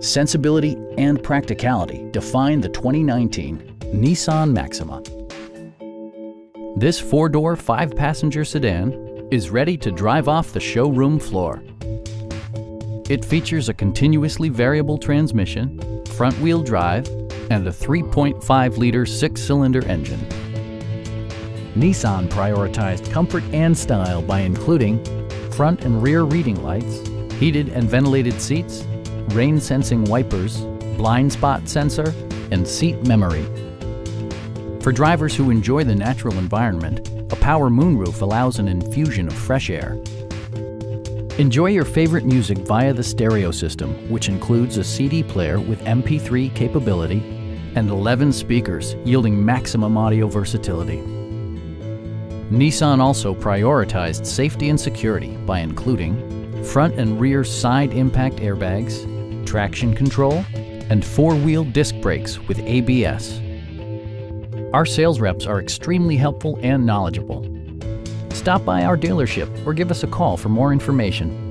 Sensibility and practicality define the 2019 Nissan Maxima. This 4-door, 5-passenger sedan is ready to drive off the showroom floor. It features a continuously variable transmission, front-wheel drive, and a 3.5-liter 6-cylinder engine. Nissan prioritized comfort and style by including front and rear reading lights, heated and ventilated seats, rain-sensing wipers, blind spot sensor, and seat memory. For drivers who enjoy the natural environment, a power moonroof allows an infusion of fresh air. Enjoy your favorite music via the stereo system, which includes a CD player with MP3 capability and 11 speakers, yielding maximum audio versatility. Nissan also prioritized safety and security by including front and rear side impact airbags, traction control, and 4-wheel disc brakes with ABS. Our sales reps are extremely helpful and knowledgeable. Stop by our dealership or give us a call for more information.